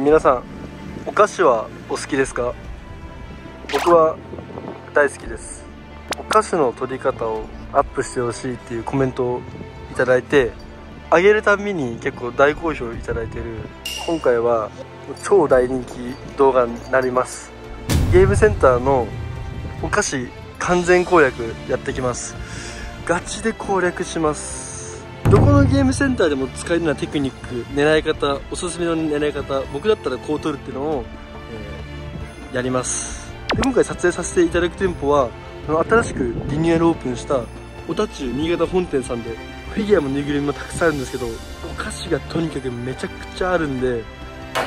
皆さんお菓子はお好きですか？僕は大好きです。お菓子の取り方をアップしてほしいっていうコメントをいただいて、あげるたびに結構大好評いただいてる。今回は超大人気動画になります。ゲームセンターのお菓子完全攻略やってきます。ガチで攻略します。どこのゲームセンターでも使えるようなテクニック、狙い方、おすすめの狙い方、僕だったらこう取るっていうのを、やります。で、今回撮影させていただく店舗は新しくリニューアルオープンしたおたちゅう新潟本店さんで、フィギュアもぬいぐるみもたくさんあるんですけど、お菓子がとにかくめちゃくちゃあるんで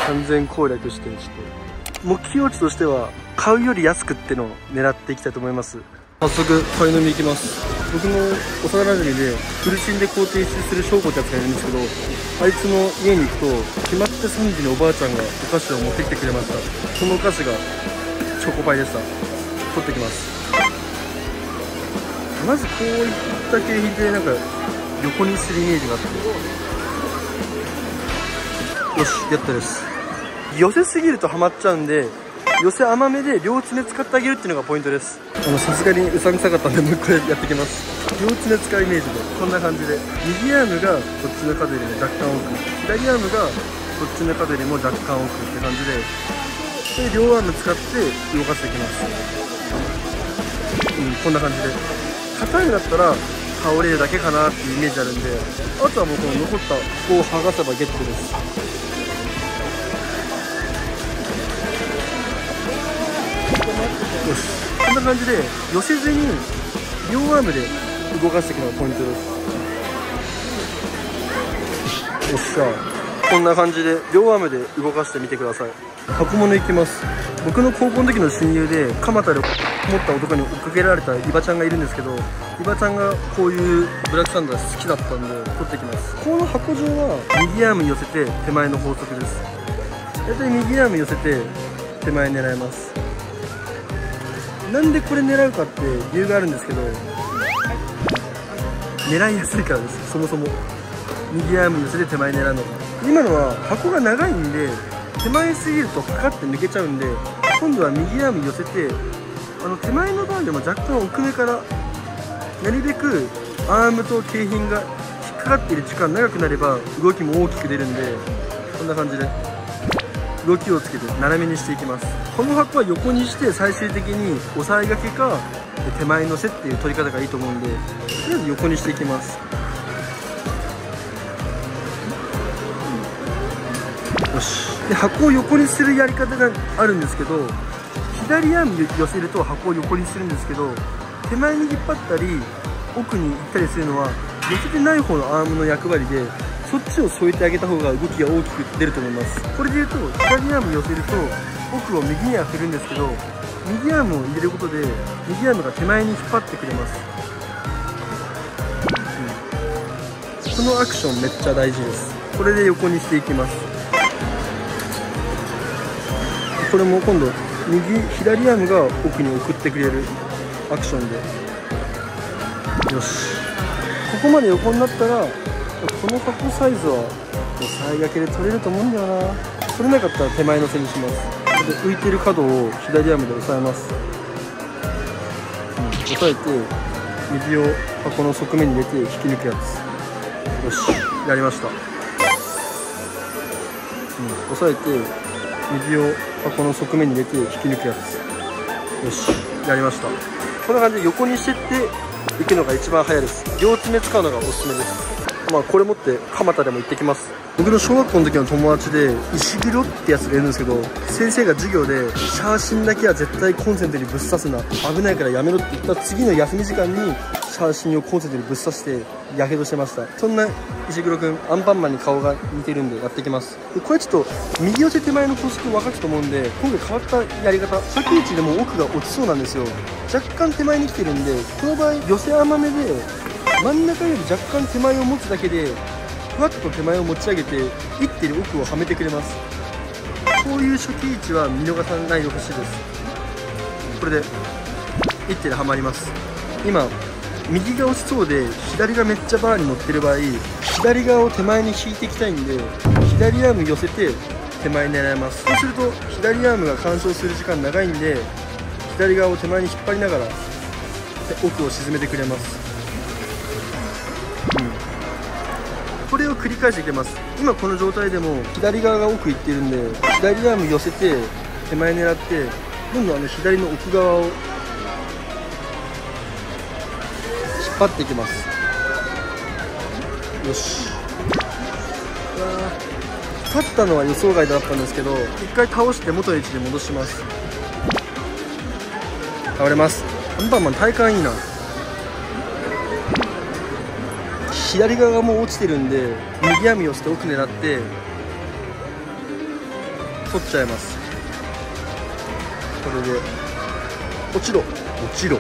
完全攻略して、目標値としては買うより安くってのを狙っていきたいと思います。早速買い飲み行きます。僕の幼なじみで苦しんで肯定する翔子ってやつがいるんですけど、あいつの家に行くと決まって3時におばあちゃんがお菓子を持ってきてくれました。そのお菓子がチョコパイでした。取ってきます。まずこういった景品でなんか横にするイメージがあって、よし、やったです。寄せすぎるとハマっちゃうんで、寄せ甘めで両爪使ってあげるっていうのがポイントです。さすがにうさんくさかったんでもうこれやってきます。両爪使うイメージでこんな感じで、右アームがこっちの角よりも若干奥、左アームがこっちの角よりも若干奥って感じで、で両アーム使って動かしていきます。こんな感じで硬いだったら倒れるだけかなっていうイメージあるんで、あとはもうこの残ったここを剥がせばゲットです。よし、こんな感じで寄せずに両アームで動かしていくのがポイントです。よっしゃ、こんな感じで両アームで動かしてみてください。箱物いきます。僕の高校の時の親友で蒲田で持った男に追っかけられたイバちゃんがいるんですけど、イバちゃんがこういうブラックサンダー好きだったんで取ってきます。この箱状は右アームに寄せて手前の法則です。大体右アーム寄せて手前狙います。なんでこれ狙うかって理由があるんですけど、狙いやすいからです。そもそも右アーム寄せて手前狙うのが、今のは箱が長いんで手前すぎるとかかって抜けちゃうんで、今度は右アーム寄せて手前のバーでも若干奥目から、なるべくアームと景品が引っかかっている時間長くなれば動きも大きく出るんで、こんな感じで動きをつけて斜めにしていきます。この箱は横にして最終的に押さえ掛けか手前のせっていう取り方がいいと思うんで、とりあえず横にしていきます。よし。で、箱を横にするやり方があるんですけど、左アーム寄せると箱を横にするんですけど、手前に引っ張ったり奥に行ったりするのは寄せてない方のアームの役割で、そっちを添えてあげた方が動きが大きく出ると思います。これでいうと左アーム寄せると奥を右には振るんですけど、右アームを入れることで右アームが手前に引っ張ってくれます、そのアクションめっちゃ大事です。これで横にしていきます。これも今度左アームが奥に送ってくれるアクションで、よし、ここまで横になったらこの箱サイズは最掛けで取れると思うんだよな。取れなかったら手前のせにします。で、浮いてる角を左アームで押さえます、押さえて右を箱の側面に入れて引き抜くやつ。よし、やりました。押さえて右を箱の側面に入れて引き抜くやつ。よし、やりました。こんな感じで横にしてっていくのが一番早いです。両爪使うのがおすすめです。まあこれ持って蒲田でも行ってきます。僕の小学校の時の友達で石黒ってやつがいるんですけど、先生が授業でシャーシンだけは絶対コンセントにぶっ刺すな、危ないからやめろって言った次の休み時間にシャーシンをコンセントにぶっ刺してやけどしてました。そんな石黒くん、アンパンマンに顔が似てるんでやってきます。これちょっと右寄せ手前の法則分かったと思うんで、今回変わったやり方、先位置でも奥が落ちそうなんですよ。若干手前に来てるんで、この場合寄せ甘めで真ん中より若干手前を持つだけでふわっと手前を持ち上げて一手に奥をはめてくれます。こういう初期位置は見逃さないでほしいです。これで一手ではまります。今右が押しそうで左がめっちゃバーに乗ってる場合、左側を手前に引いていきたいんで、左アーム寄せて手前に狙います。そうすると左アームが干渉する時間長いんで、左側を手前に引っ張りながら奥を沈めてくれます、これを繰り返していきます。今この状態でも左側が奥行ってるんで、左アーム寄せて手前狙って、どんどん左の奥側を引っ張っていきます。よし、勝ったのは予想外だったんですけど、一回倒して元の位置に戻します。倒れます。アンパンマン体幹いいな。左側がもう落ちてるんで、右網をして奥狙って取っちゃいます。これで落ちろ落ちろ、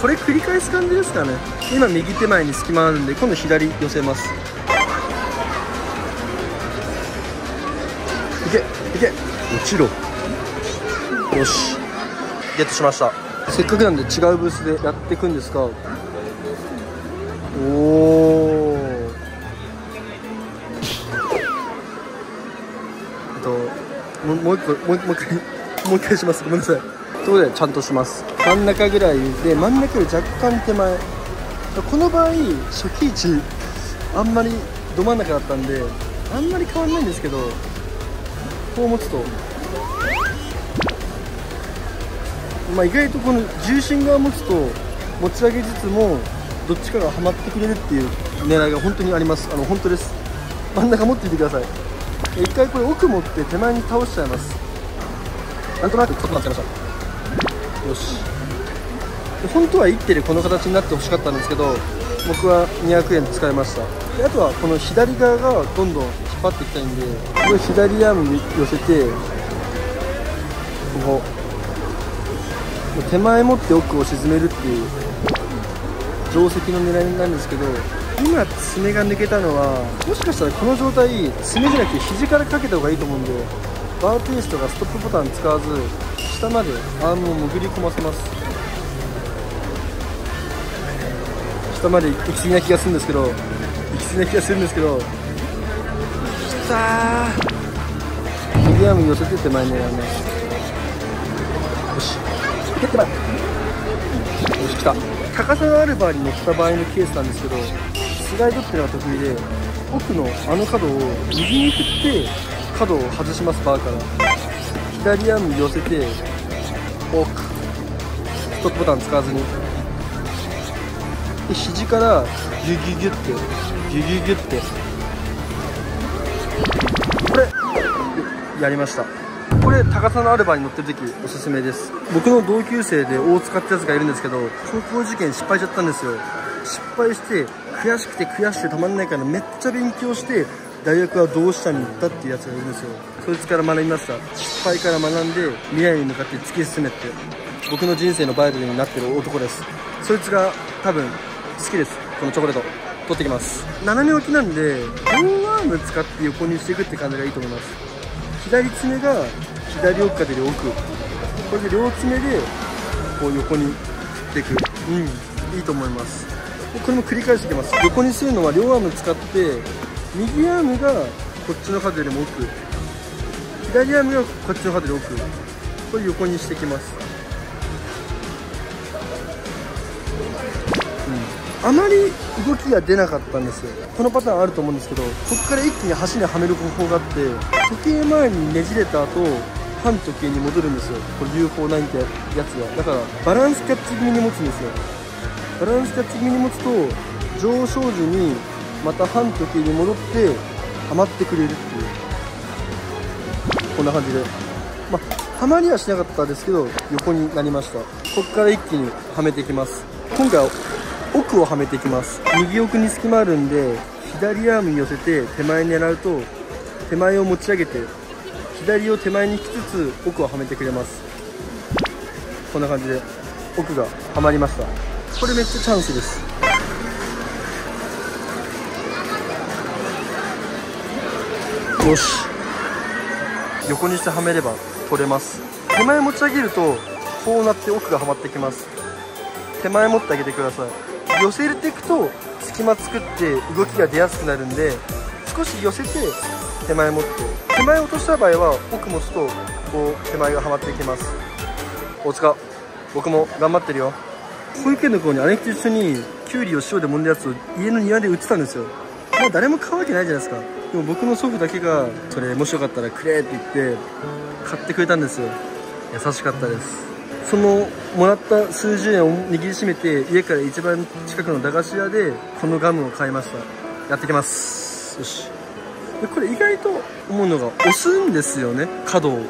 これ繰り返す感じですかね。今右手前に隙間あるんで、今度左寄せます。いけいけ、落ちろ。よし、ゲットしました。せっかくなんで違うブースでやっていくんですが、おー、もう一回します。ごめんなさい。ということでちゃんとします。真ん中ぐらいで、真ん中より若干手前、この場合初期位置あんまりど真ん中だったんであんまり変わんないんですけど、こう持つと意外とこの重心側持つと持ち上げつつもどっちかがはまってくれるっていう狙いが本当にあります。本当です。真ん中持っていてください。一回これ奥持って手前に倒しちゃいます。なんとなく固まっちゃいました。よし、本当は1手でこの形になってほしかったんですけど、僕は200円使いました。であとはこの左側がどんどん引っ張っていきたいんで、これ左アームに寄せて、ここ手前持って奥を沈めるっていう定石の狙いなんですけど、今爪が抜けたのはもしかしたらこの状態爪じゃなくて肘からかけた方がいいと思うんで、バーテイストがストップボタン使わず下までアームを潜り込ませます。下まで行き過ぎな気がするんですけどきたー。右アーム寄せて手前狙います。よし、来た。高さがあるバーに乗った場合のケースなんですけど、スライドっていうのが得意で、奥の角を右に振って角を外します。バーから左アーム寄せて奥、ストップボタン使わずに、で肘からギュギュギュってこれやりました。これ高さのあるバーに乗ってる時おすすめです。僕の同級生で大塚ってやつがいるんですけど、高校受験失敗しちゃったんですよ。失敗して悔しくてたまんないからめっちゃ勉強して大学は同志社に行ったっていうやつがいるんですよ。そいつから学びました。失敗から学んで未来に向かって突き進めって僕の人生のバイブルになってる男です。そいつが多分好きです。このチョコレート取ってきます。斜め置きなんで両アーム使って横にしていくって感じがいいと思います。左爪が左奥から奥、これで両爪でこう横に振っていく、いいと思います。これも繰り返していきます。横にするのは両アーム使って、右アームがこっちの角よりも奥、左アームがこっちの角より奥、これ横にしていきます、あまり動きが出なかったんですよ。このパターンあると思うんですけど、ここから一気に端にはめる方法があって、時計回りにねじれた後反時計に戻るんですよ。これ UFO9 ってやつが、だからバランスキャッチ気味に持つんですよ。バランスキャッチ気味に持つと上昇時にまた反時計に戻ってはまってくれるっていう、こんな感じで、はまりはしなかったですけど横になりました。ここから一気にはめていきます。今回は奥をはめていきます。右奥に隙間あるんで、左アームに寄せて手前狙うと手前を持ち上げて左を手前に引きつつ奥をはめてくれます。こんな感じで奥がはまりました。これめっちゃチャンスです。よし、横にしてはめれば取れます。手前持ち上げるとこうなって奥がはまってきます。手前持ってあげてください。寄せていくと隙間作って動きが出やすくなるんで、少し寄せて手前持って、手前落とした場合は奥持つとこう手前がはまっていきます。大塚、僕も頑張ってるよ。保育園の頃に姉貴と一緒にキュウリを塩で揉んだやつを家の庭で売ってたんですよ。まあ誰も買うわけないじゃないですか。でも僕の祖父だけがそれもしよかったらくれって言って買ってくれたんですよ。優しかったです。そのもらった数十円を握りしめて、家から一番近くの駄菓子屋でこのガムを買いました。やってきます。よし。でこれ意外と思うのが、押すんですよね。角を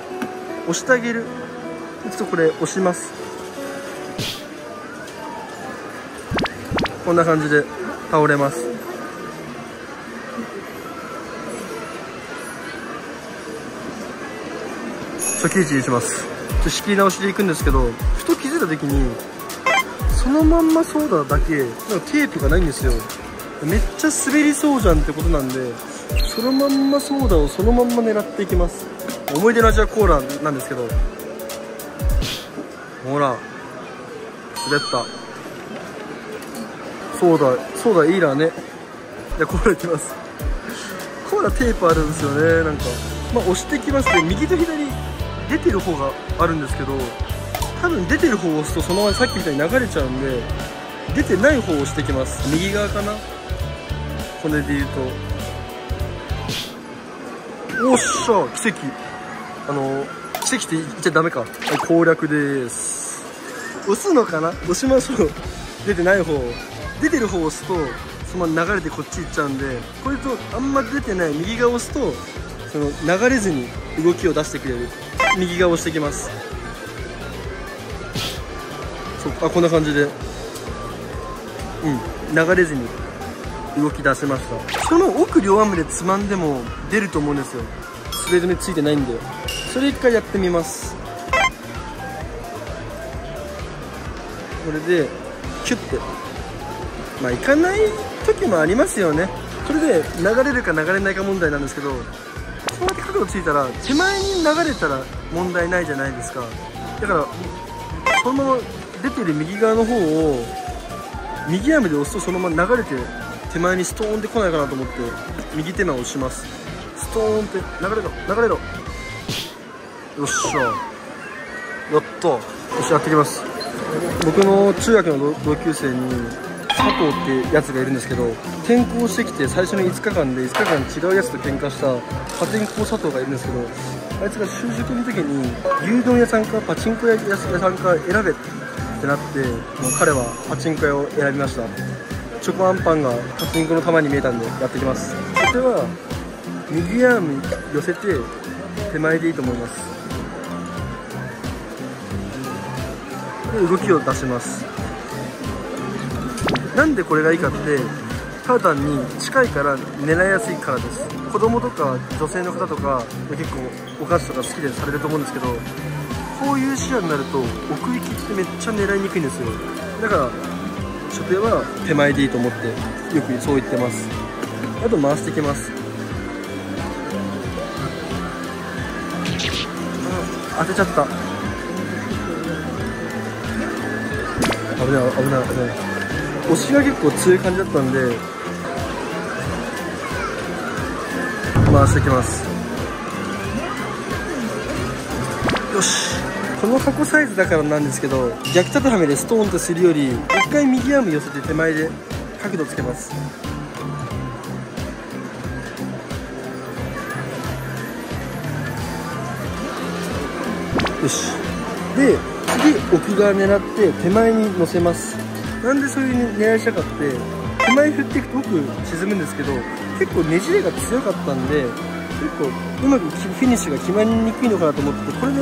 押してあげる。ちょっとこれ押します。こんな感じで倒れます。初期位置にします。仕切り直しでいくんですけど、ふと気づいた時にそのまんまソーダだけなんかテープがないんですよ。めっちゃ滑りそうじゃんってことなんで、そのまんまソーダをそのまんま狙っていきます。思い出の味はコーラなんですけど、ほら滑った。ソーダいいらね。じゃコーラいきます。コーラテープあるんですよね。なんかまあ押してきますね。右と左出てる方があるんですけど、多分出てる方を押すとそのままさっきみたいに流れちゃうんで、出てない方を押してきます。右側かな、これで言うと。おっしゃ、奇跡。奇跡って言っちゃダメか、はい、攻略です。押すのかな、押しましょう。出てない方、出てる方を押すとそのまま流れてこっち行っちゃうんで、これとあんま出てない右側を押すとその流れずに動きを出してくれる。右側を押してきます。そう、あ、こんな感じで、流れずに動き出せました。その奥両アームでつまんでも出ると思うんですよ。滑り止めついてないんで、それ一回やってみます。これでキュッて、まあいかない時もありますよね。それで流れるか流れないか問題なんですけど、こうやって角度ついたら手前に流れたら問題ないじゃないですか。だからそのまま出てる右側の方を右アームで押すとそのまま流れて手前にストーンって来ないかなと思って右手の押します。ストーンって流れろ。よっしゃ、やった。よし、やってきます。僕の中学の同級生に佐藤ってやつがいるんですけど、転校してきて最初の5日間で5日間違うやつと喧嘩した破天荒佐藤がいるんですけど、あいつが就職の時に牛丼屋さんかパチンコ屋さんか選べってなって、もう彼はパチンコ屋を選びました。チョコアンパンがパチンコの玉に見えたんでやってきます。それは右アームに寄せて手前でいいと思います。で動きを出します。なんでこれがいいかって、ただ単に近いから狙いやすいからです。子供とか女性の方とか結構お菓子とか好きでされると思うんですけど、こういう視野になると奥行きってめっちゃ狙いにくいんですよ。だから初手は手前でいいと思って、よくそう言ってます。あと回していきます。当てちゃった。危ない。押しが結構強い感じだったんで回していきます。よし。この箱サイズだからなんですけど、逆畳みでストーンとするより一回右アーム寄せて手前で角度つけます。よし。で次奥側狙って手前に乗せます。なんでそういう狙いしたかって、手前振っていくと奥沈むんですけど、結構ねじれが強かったんで結構うまくフィニッシュが決まりにくいのかなと思って、これで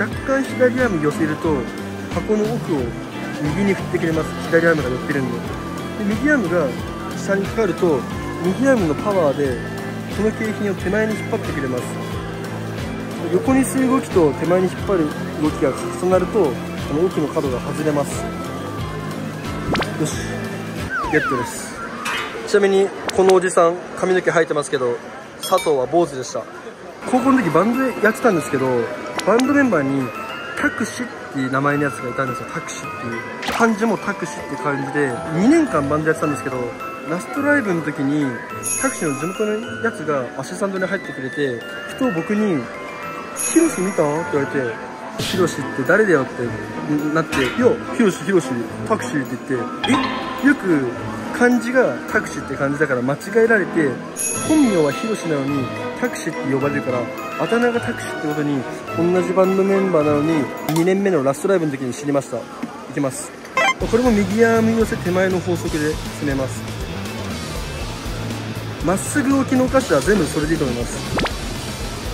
若干左アーム寄せると箱の奥を右に振ってくれます。左アームが寄ってるんで、右アームが下にかかると右アームのパワーでその景品を手前に引っ張ってくれます。横にする動きと手前に引っ張る動きが重なると奥の角が外れます。よし、ゲットです。ちなみにこのおじさん髪の毛生えてますけど、佐藤は坊主でした。高校の時バンドやってたんですけど、バンドメンバーにタクシっていう名前のやつがいたんですよ。タクシっていう漢字もタクシって感じで2年間バンドやってたんですけど、ラストライブの時にタクシーの地元のやつがアシスタントに入ってくれて、ふと僕に「ヒロシ見た?」って言われて「ヒロシって誰だよ?」ってなって「いやヒロシタクシー」って言って「え?」よく漢字がタクシーって漢字だから間違えられて、本名はヒロシなのにタクシーって呼ばれるからあだ名がタクシーってことに、同じバンドメンバーなのに2年目のラストライブの時に知りました。いきます。これも右arm寄せ手前の法則で進めます。まっすぐ置きのお菓子は全部それでいいと思います。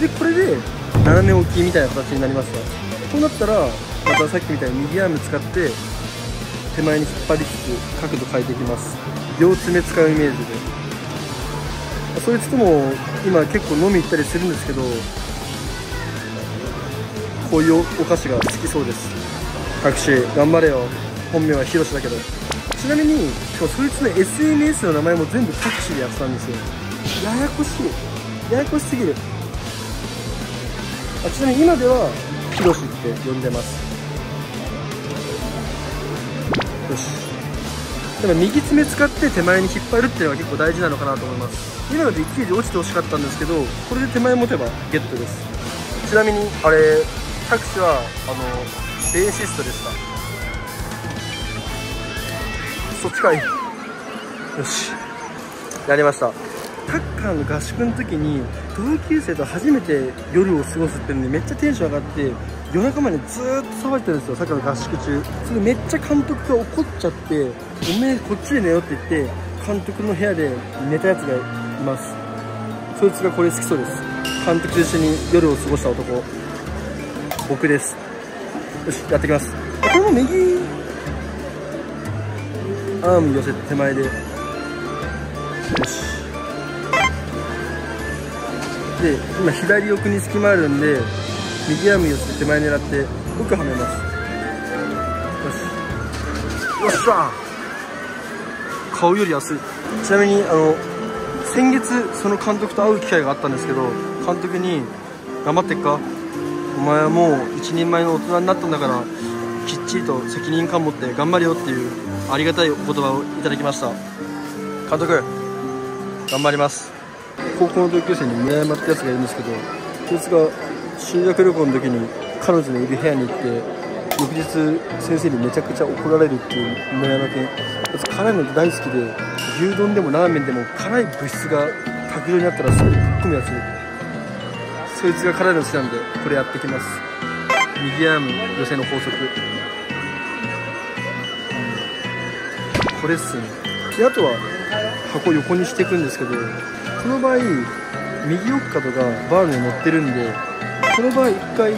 でこれで斜め置きみたいな形になりますが、こうなったらまたさっきみたいに右arm使って手前に引っ張りつつ角度変えていきます。両爪使うイメージで、そいつとも今結構飲み行ったりするんですけど、こういうお菓子が好きそうです。タクシー頑張れよ。本名はヒロシだけど、ちなみにそいつの SNS の名前も全部タクシーでやってたんですよ。ややこしい、ややこしすぎる。ちなみに今ではヒロシって呼んでます。よし、でも右爪使って手前に引っ張るっていうのが結構大事なのかなと思います。今ので一時落ちてほしかったんですけど、これで手前持てばゲットです。ちなみにあれタクシーはベーシストでした。そっちかい。よし、やりました。タッカーの合宿の時に同級生と初めて夜を過ごすっていうのでめっちゃテンション上がって、夜中までずーっと騒いでたんですよ、さっきの合宿中。それめっちゃ監督が怒っちゃって「おめえこっちで寝よ」って言って監督の部屋で寝たやつがいます。そいつがこれ好きそうです。監督と一緒に夜を過ごした男、僕です。よし、やってきます。これも右アーム寄せ手前で、よし、で今左奥に隙間あるんで右アーム寄せ手前狙って奥はめます。よし、よっしゃー、顔より安い。ちなみに先月その監督と会う機会があったんですけど、監督に「頑張ってっか、お前はもう一人前の大人になったんだから」きっちりと責任感持って頑張れよっていうありがたいお言葉をいただきました。監督頑張ります。高校の同級生に村山ってやつがいるんですけど、そいつが修学旅行の時に彼女のいる部屋に行って翌日先生にめちゃくちゃ怒られるっていう村山君、辛いの大好きで牛丼でもラーメンでも辛い物質が卓上にあったらすぐにぶっ込むやつ、そいつが辛いの好きなんでこれやってきます。右アーム寄せの法則、これっすね。であとは箱を横にしていくんですけど、この場合右奥角がバーに乗ってるんで、この場合一回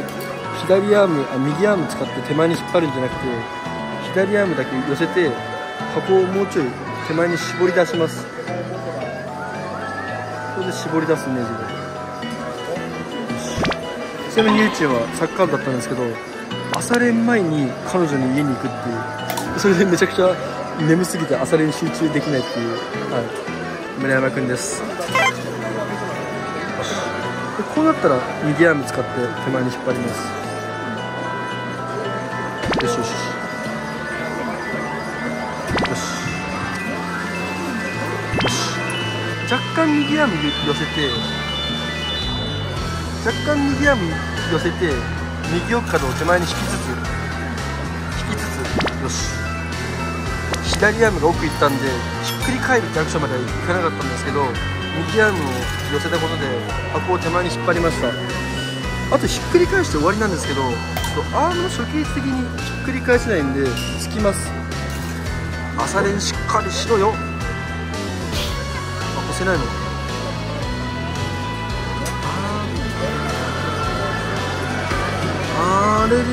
右アーム使って手前に引っ張るんじゃなくて左アームだけ寄せて箱をもうちょい手前に絞り出します。これで絞り出すイメージで。ちなみにゆうちんはサッカー部だったんですけど、朝練前に彼女の家に行くっていう、それでめちゃくちゃ眠すぎて朝練集中できないっていう、はい、村山くんです。でこうなったら右アーム使って手前に引っ張ります。よしよしよしよし、若干右アーム寄せて右アーム寄せて右奥角を手前に引きつつ、よし、左アームが奥行ったんでひっくり返るってアクションまではいかなかったんですけど、右アームを寄せたことで箱を手前に引っ張りました。あとひっくり返して終わりなんですけど、アームの初形的にひっくり返せないんでつきます。朝練しっかりしろよ。あ、干せないの。あれれれれ、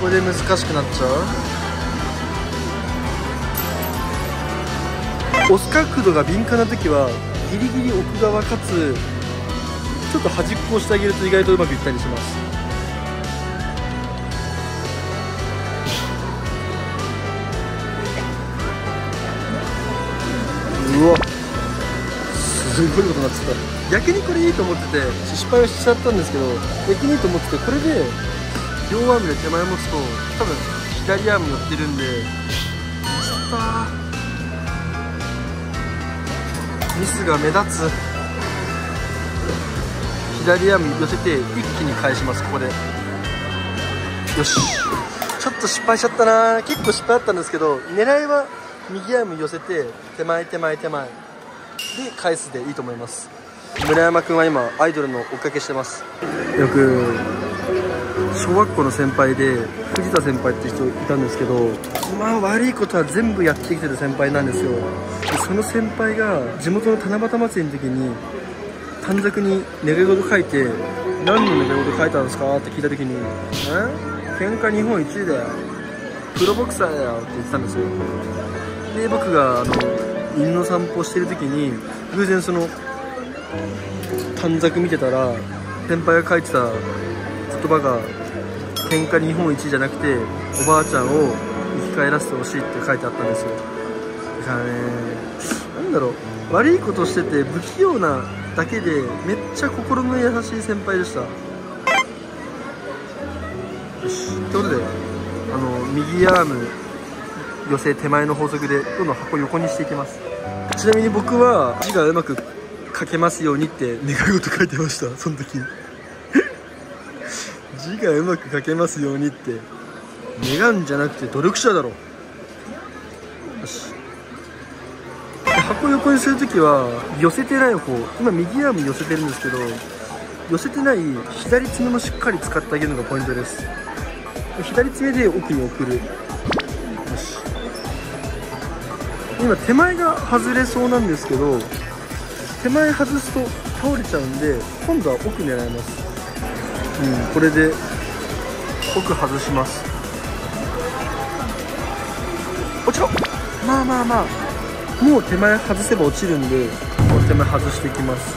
これで難しくなっちゃう。押す角度が敏感な時はギリギリ奥側かつちょっと端っこをしてあげると意外とうまくいったりします。うわ、すごいことになっちゃった。逆にこれいいと思ってて失敗をしちゃったんですけど、逆にいいと思ってて、これで両アームで手前持つと多分左アーム寄ってるんでった。ミスが目立つ。左アーム寄せて一気に返します。ここでよし、ちょっと失敗しちゃったな。結構失敗あったんですけど、狙いは右アーム寄せて手前手前手前で返すでいいと思います。村山君は今アイドルの追っかけしてます。よく小学校の先輩で藤田先輩って人いたんですけど、まあ悪いことは全部やってきてる先輩なんですよ。でその先輩が地元の七夕祭りの時に短冊に願い事書いて、何の願い事書いたんですかって聞いた時に、喧嘩日本一位だよ、プロボクサーだよって言ってたんですよ。で僕が犬の散歩してる時に偶然その短冊見てたら、先輩が書いてた言葉が「喧嘩日本一」じゃなくて「おばあちゃんを生き返らせてほしい」って書いてあったんですよ。だからね、なんだろう、悪いことしてて不器用なだけでめっちゃ心の優しい先輩でした。よし、ということで右アーム寄せ手前の法則でどんどん箱横にしていきます。ちなみに僕は字がうまく書けますようにって願い事書いてました、その時字がうまく書けますようにって願うんじゃなくて努力者だろ。よし、箱横にする時は寄せてない方、今右アーム寄せてるんですけど、寄せてない左爪もしっかり使ってあげるのがポイントです。左爪で奥に送る。よし、今手前が外れそうなんですけど、手前外すと倒れちゃうんで、今度は奥狙います。これで奥外します。落ちろ。まあまあまあ、もう手前外せば落ちるんで、こう手前外していきます。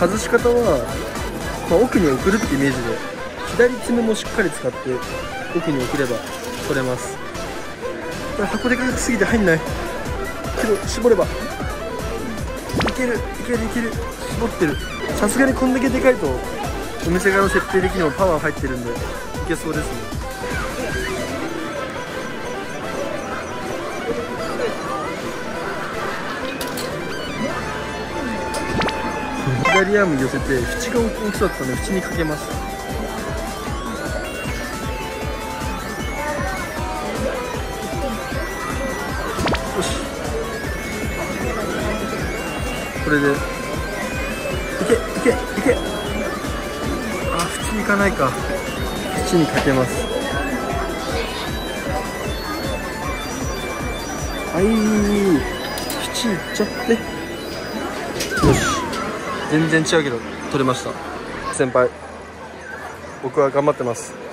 外し方は、奥に送るってイメージで左爪もしっかり使って奥に送れば取れます。これ箱でかすぎて入んないけど、絞ればいけるいけるいける。絞ってる。さすがにこんだけでかいとお店側の設定的にもパワー入ってるんでいけそうですね。左アーム寄せて縁が大きそうだったので縁にかけます。よし、これでいけいけいけ。あ、縁いかないか。縁にかけます。はい縁いっちゃって、よし、全然違うけど取れました。先輩、僕は頑張ってます。